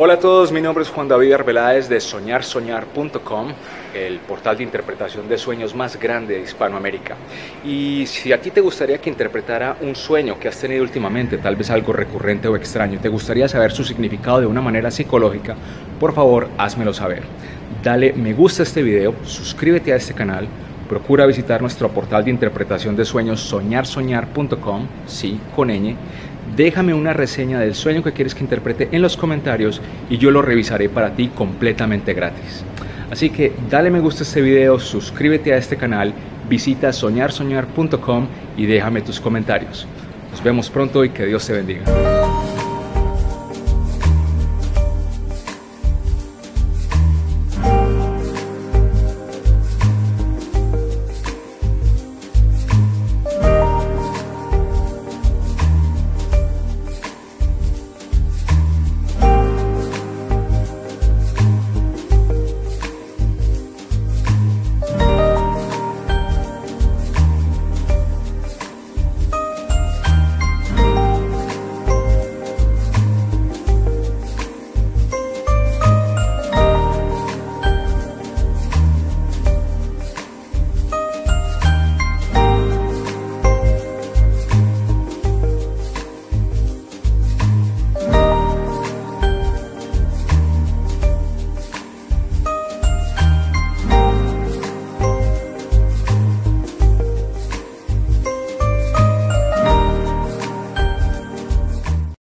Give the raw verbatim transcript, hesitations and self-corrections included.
Hola a todos, mi nombre es Juan David Arbeláez de soñar soñar punto com, el portal de interpretación de sueños más grande de Hispanoamérica. Y si a ti te gustaría que interpretara un sueño que has tenido últimamente, tal vez algo recurrente o extraño, te gustaría saber su significado de una manera psicológica, por favor, házmelo saber. Dale me gusta a este video, suscríbete a este canal, procura visitar nuestro portal de interpretación de sueños soñar soñar punto com, sí, con ñ. Déjame una reseña del sueño que quieres que interprete en los comentarios y yo lo revisaré para ti completamente gratis. Así que dale me gusta a este video, suscríbete a este canal, visita soñar soñar punto com y déjame tus comentarios. Nos vemos pronto y que Dios te bendiga.